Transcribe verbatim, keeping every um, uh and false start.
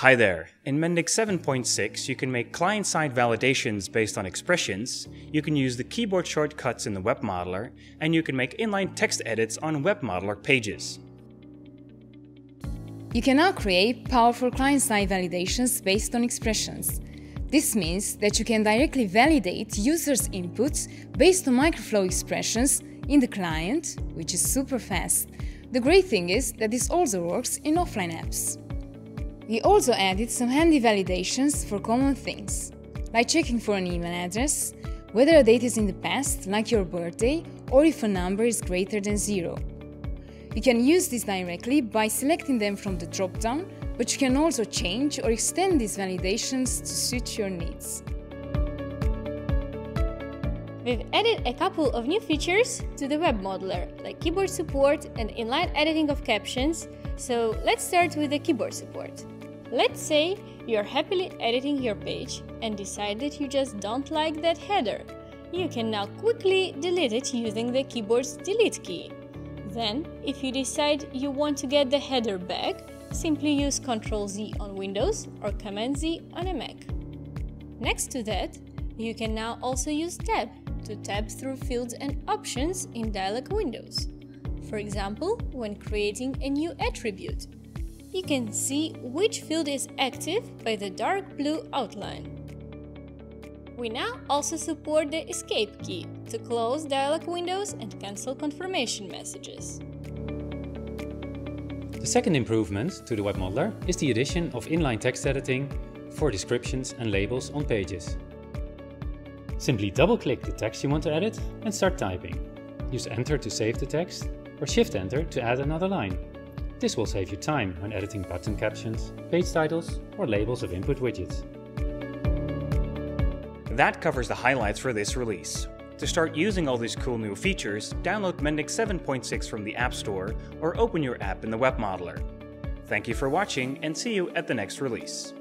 Hi there! In Mendix seven point six, you can make client-side validations based on expressions, you can use the keyboard shortcuts in the Web Modeler, and you can make inline text edits on Web Modeler pages. You can now create powerful client-side validations based on expressions. This means that you can directly validate users' inputs based on Microflow expressions in the client, which is super fast. The great thing is that this also works in offline apps. We also added some handy validations for common things, like checking for an email address, whether a date is in the past, like your birthday, or if a number is greater than zero. You can use these directly by selecting them from the drop-down, but you can also change or extend these validations to suit your needs. We've added a couple of new features to the Web Modeler, like keyboard support and inline editing of captions, so let's start with the keyboard support. Let's say you're happily editing your page and decide that you just don't like that header. You can now quickly delete it using the keyboard's delete key. Then, if you decide you want to get the header back, simply use control Z on Windows or command Z on a Mac. Next to that, you can now also use Tab to tab through fields and options in dialog windows. For example, when creating a new attribute, you can see which field is active by the dark blue outline. We now also support the Escape key to close dialog windows and cancel confirmation messages. The second improvement to the Web Modeler is the addition of inline text editing for descriptions and labels on pages. Simply double-click the text you want to edit and start typing. Use Enter to save the text, or Shift-Enter to add another line. This will save you time when editing button captions, page titles, or labels of input widgets. That covers the highlights for this release. To start using all these cool new features, download Mendix seven point six from the App Store or open your app in the Web Modeler. Thank you for watching and see you at the next release.